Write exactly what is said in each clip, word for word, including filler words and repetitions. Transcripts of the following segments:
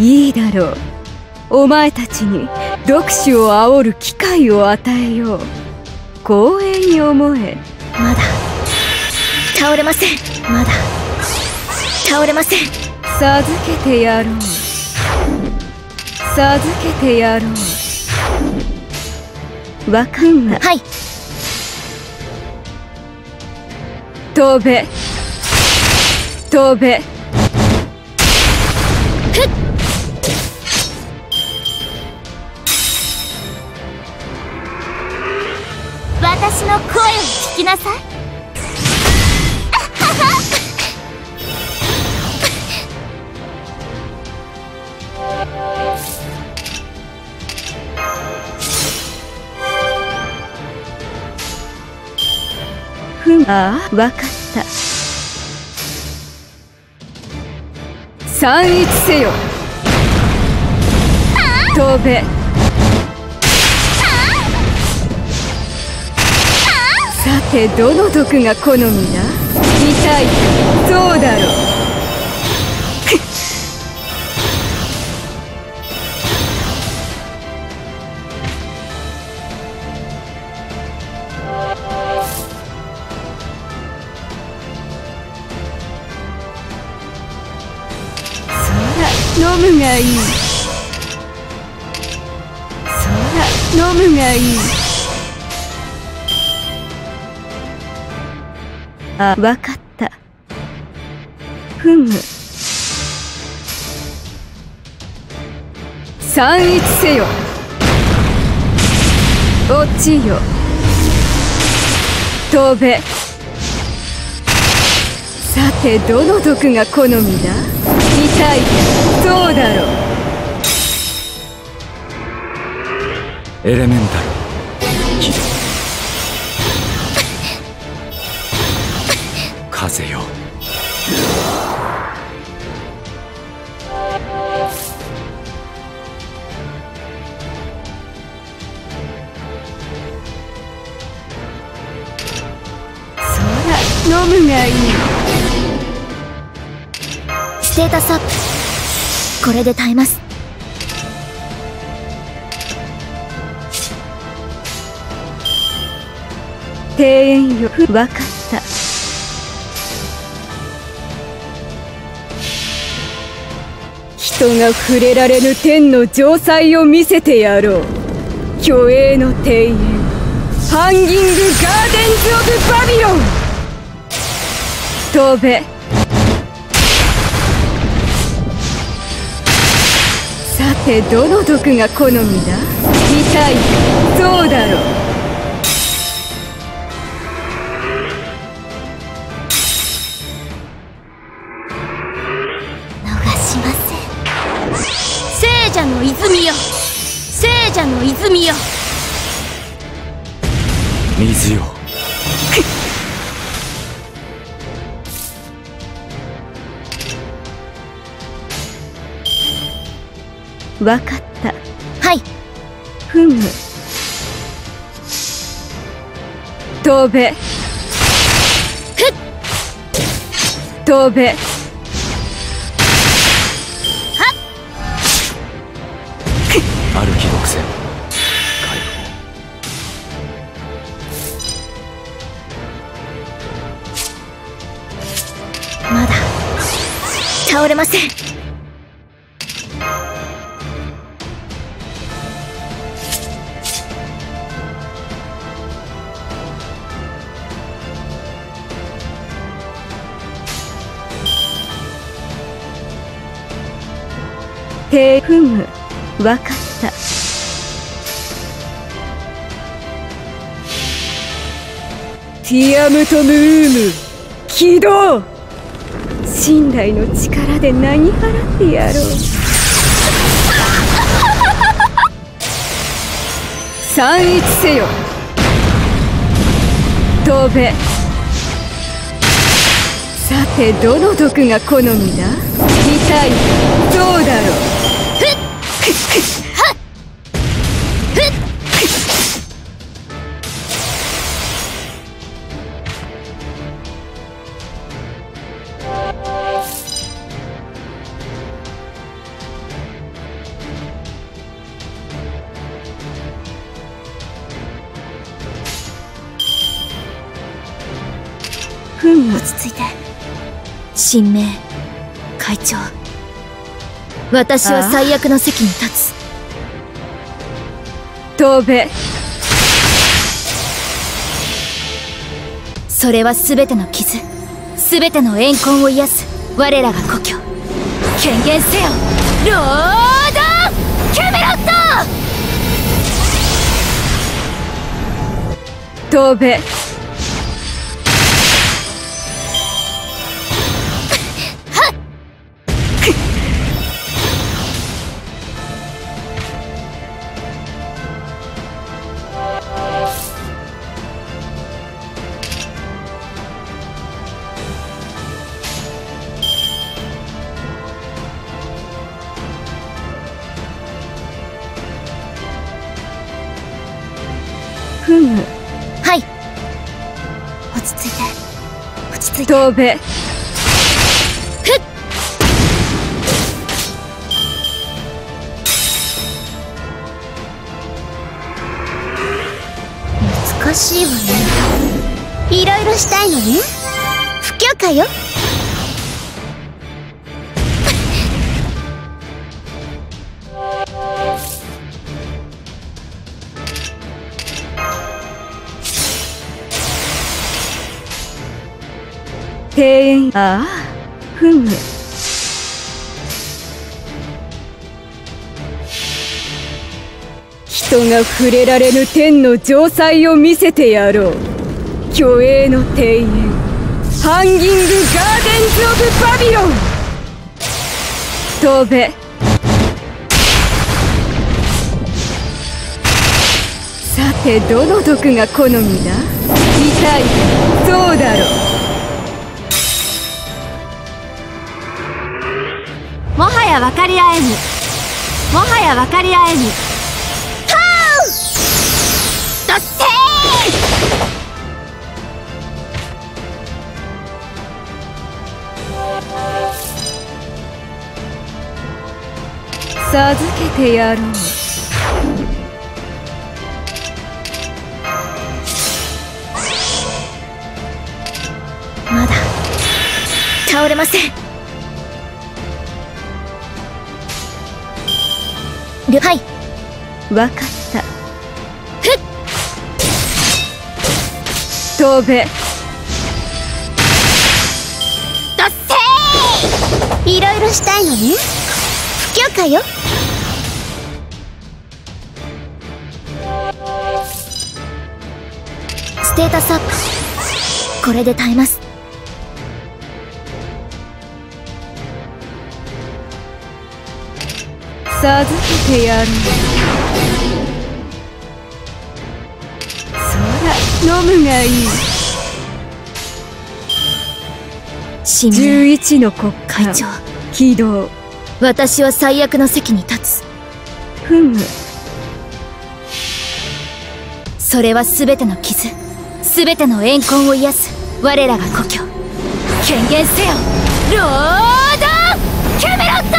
いいだろう。お前たちに読書を煽る機会を与えよう。光栄に思え。まだ倒れません。まだ倒れません。授けてやろう。授けてやろう。わかんない。はい、飛べ飛べ。私の声を聞きなさい。ふん、ああ、わかった。散逸せよ。飛べ。さて、どの毒が好みだ。痛い、そうだろう。そら、飲むがいい。そら、飲むがいい。あ、わかった。ふむ。散逸せよ。落ちよ。飛べ。さて、どの毒が好みだ。痛い、そうだろう。エレメンタル。風よ。そら、飲むがいい。ステータスアップ。これで耐えます。庭園よ。わかった。人が触れられぬ天の城塞を見せてやろう。虚栄の庭園、ハンギングガーデンズ・オブ・バビロン。飛べ。さて、どの毒が好みだ。痛い、そうだろう。泉よ、聖者の泉よ。水よ。わかった。はい。ふむ。飛べ。ふっ。飛べ。歩き独占。解放。まだ倒れません。手踏む。わかった。ティアムトムーム起動。信頼の力でなぎ払ってやろう。散逸せよ。飛べ。さて、どの毒が好みだ。痛い、どうだろう。うん、落ち着いて。神明会長、私は最悪の席に立つ。答弁、それは全ての傷、全ての怨恨を癒す我らが故郷。権限せよロードキャメロット。答弁、はい。落ち着いて。落ち着いて。答弁。ふっ。難しいわね。いろいろしたいのね。不許可よ。庭園、ああ、ふむ。人が触れられぬ天の城塞を見せてやろう。虚栄の庭園、ハンギングガーデンズ・オブ・バビロン。答弁、さてどの毒が好みだ。痛い、そうだろう。もはや分かり合えぬ、もはや分かり合えぬ。ハウドッセー、授けてやろう。まだ倒れません。はい、分かった。ふっ、答弁、だっせー、いろいろしたいのね。不許可よ。ステータスアップ、これで耐えます。授けてやる。そら、飲むがいい。じゅういちの国会長起動。私は最悪の席に立つ。ふむ、それは全ての傷、全ての怨恨を癒す我らが故郷。権限せよロードキャメロット。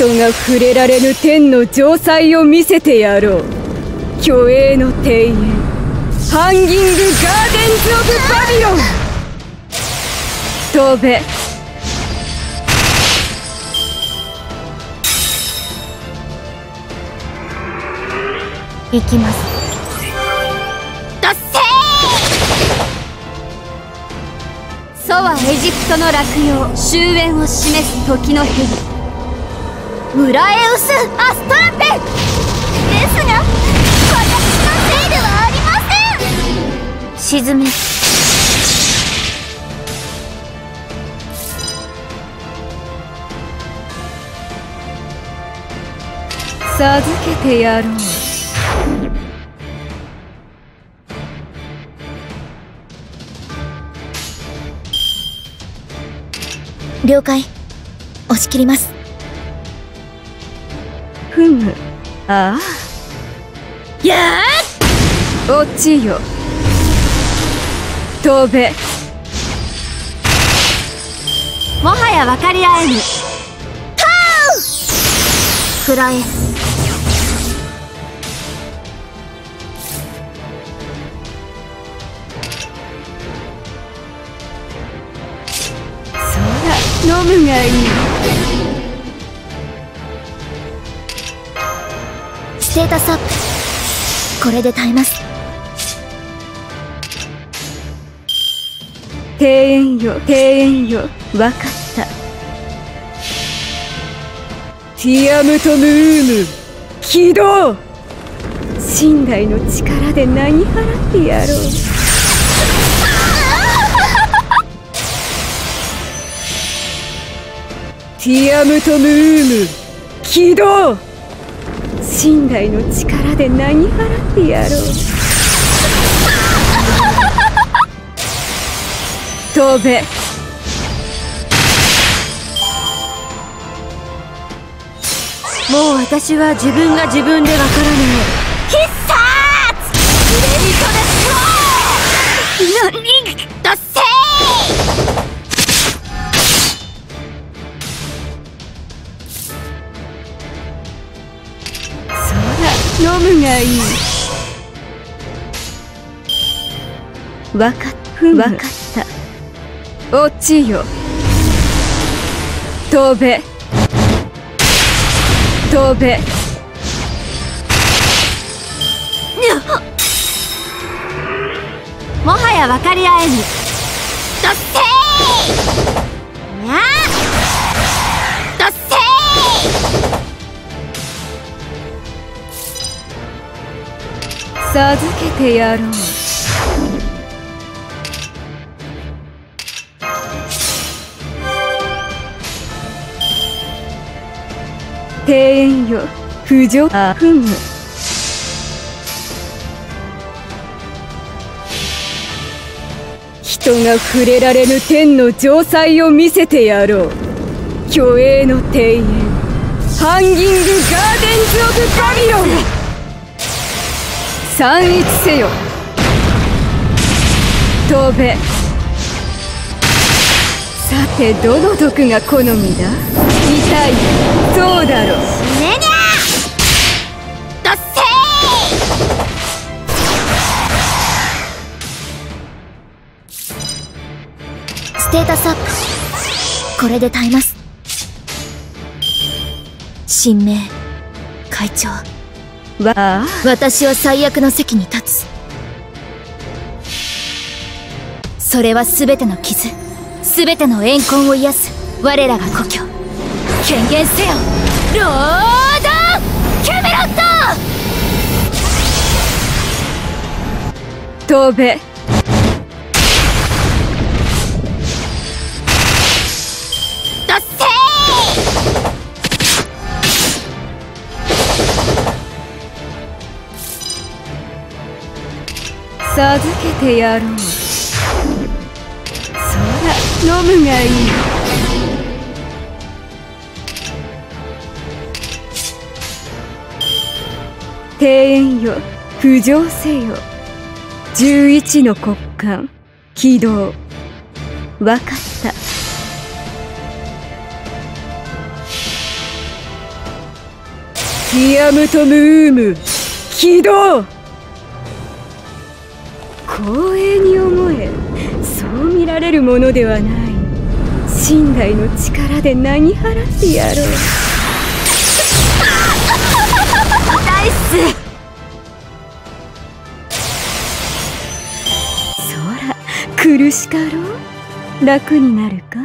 人が触れられぬ天の城塞を見せてやろう。虚栄の庭園、ハンギングガーデンズ・オブ・バビロン。答弁、行きます。だっせー、ソはエジプトの落葉、終焉を示す時の蛇。ムラエウス・アストラペンですが、私のせいではありません。沈め、授けてやろう。了解、押し切ります。ふむ、ああ、やあ、落ちよ。答弁、もはや分かり合えぬ。ハウ、くらえ、 무궁한ステータスアップ。これで耐えます。庭園よ庭園よわかったティアムトムーム起動神代の力で何払ってやろう ティアムトムーム起動神代の力で何払ってやろう飛べもう私は自分が自分でわからない必殺グレイトデスロー何だせ飲むがいいわかった落ちよ飛べ飛べもはや分かり合えぬどっせいにゃどっせい 授けてやろう庭園よ不浄あふむ人が触れられぬ天の城塞を見せてやろう虚栄の庭園ハンギングガーデンズ・オブ・バビロン 散逸せよ飛べさてどの毒が好みだ痛いそうだろ死ねにゃどっせいステータスアップこれで耐えます神明会長 わあ私は最悪の席に立つそれは全ての傷全ての怨恨を癒す我らが故郷権限せよローダーキャメロット飛べだっせー 授けてやろうそら飲むがいい庭園よ浮上せよ十一の骨幹起動わかったティアムトムーム起動 光栄に思えそう見られるものではない神代の力で何払ってやろうナイスそら苦しかろう楽になるか